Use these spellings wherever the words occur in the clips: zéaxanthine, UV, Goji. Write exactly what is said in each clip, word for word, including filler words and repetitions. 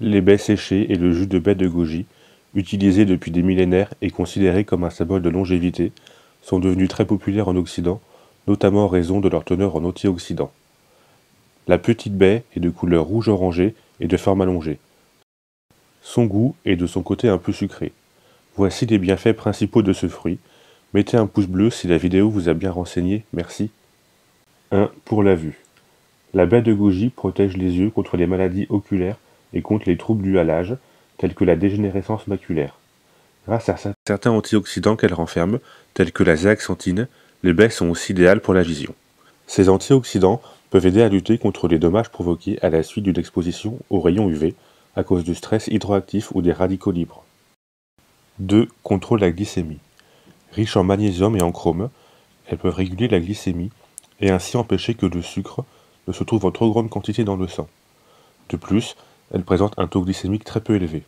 Les baies séchées et le jus de baie de goji, utilisés depuis des millénaires et considérés comme un symbole de longévité, sont devenus très populaires en Occident, notamment en raison de leur teneur en antioxydants. La petite baie est de couleur rouge orangé et de forme allongée. Son goût est de son côté un peu sucré. Voici les bienfaits principaux de ce fruit. Mettez un pouce bleu si la vidéo vous a bien renseigné, merci. un Pour la vue. La baie de goji protège les yeux contre les maladies oculaires et contre les troubles dus à l'âge, tels que la dégénérescence maculaire. Grâce à certains antioxydants qu'elle renferme, tels que la zéaxanthine, les baies sont aussi idéales pour la vision. Ces antioxydants peuvent aider à lutter contre les dommages provoqués à la suite d'une exposition aux rayons U V à cause du stress hydroactif ou des radicaux libres. deux Contrôle la glycémie. Riche en magnésium et en chrome, elles peuvent réguler la glycémie et ainsi empêcher que le sucre ne se trouve en trop grande quantité dans le sang. De plus, elles présentent un taux glycémique très peu élevé.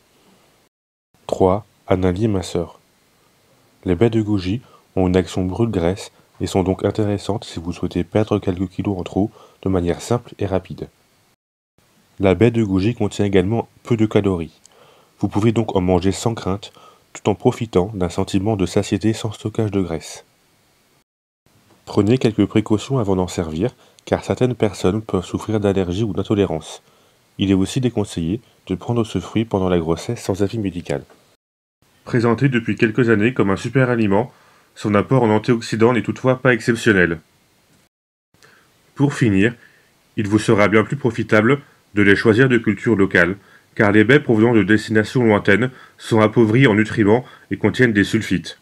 trois Analyse minceur. Les baies de goji ont une action brûle-graisse et sont donc intéressantes si vous souhaitez perdre quelques kilos en trop de manière simple et rapide. La baie de goji contient également peu de calories. Vous pouvez donc en manger sans crainte, tout en profitant d'un sentiment de satiété sans stockage de graisse. Prenez quelques précautions avant d'en servir, car certaines personnes peuvent souffrir d'allergies ou d'intolérance. Il est aussi déconseillé de prendre ce fruit pendant la grossesse sans avis médical. Présenté depuis quelques années comme un super aliment, son apport en antioxydants n'est toutefois pas exceptionnel. Pour finir, il vous sera bien plus profitable de les choisir de culture locale, car les baies provenant de destinations lointaines sont appauvries en nutriments et contiennent des sulfites.